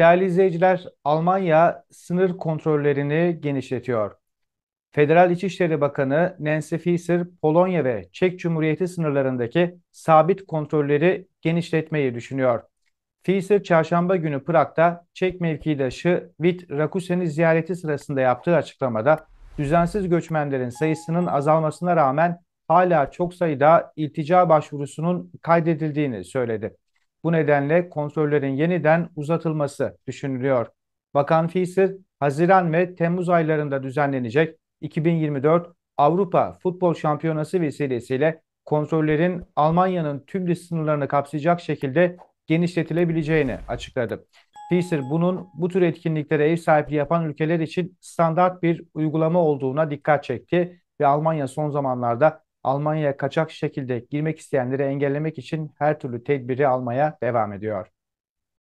Değerli izleyiciler, Almanya sınır kontrollerini genişletiyor. Federal İçişleri Bakanı Nancy Fischer, Polonya ve Çek Cumhuriyeti sınırlarındaki sabit kontrolleri genişletmeyi düşünüyor. Fischer, çarşamba günü Prag'da Çek mevkidaşı Vít Rakusen'i ziyareti sırasında yaptığı açıklamada, düzensiz göçmenlerin sayısının azalmasına rağmen hala çok sayıda iltica başvurusunun kaydedildiğini söyledi. Bu nedenle kontrollerin yeniden uzatılması düşünülüyor. Bakan Fischer, Haziran ve Temmuz aylarında düzenlenecek 2024 Avrupa Futbol Şampiyonası vesilesiyle kontrollerin Almanya'nın tüm sınırlarını kapsayacak şekilde genişletilebileceğini açıkladı. Fischer, bunun bu tür etkinliklere ev sahipliği yapan ülkeler için standart bir uygulama olduğuna dikkat çekti ve Almanya son zamanlarda Almanya'ya kaçak şekilde girmek isteyenleri engellemek için her türlü tedbiri almaya devam ediyor.